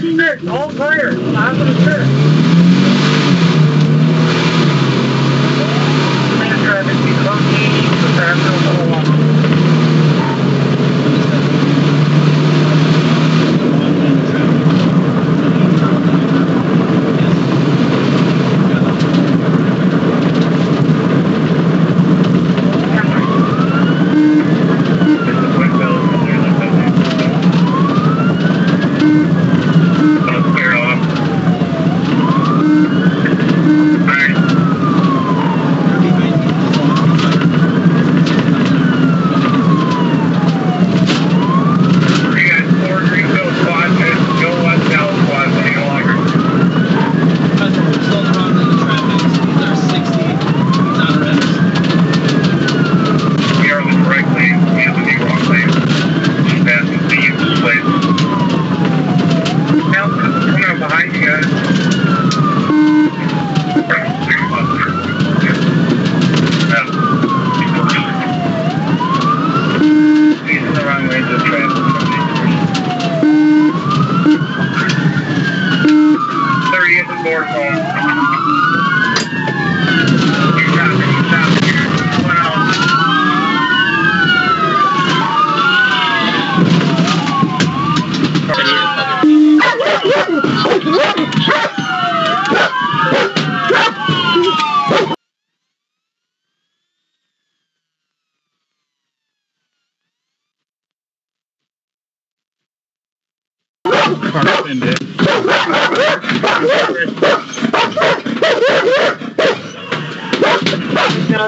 the sticks, all clear. Size of the sticks. Main traffic, be close east, prepare for the whole lot. Now,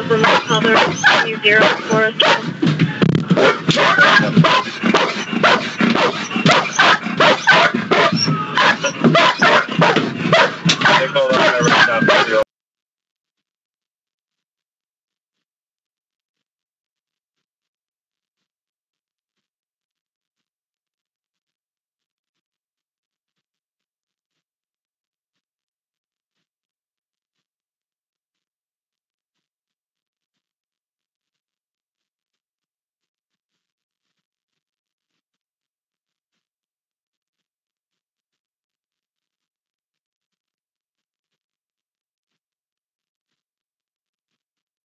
from the color, 0 for us.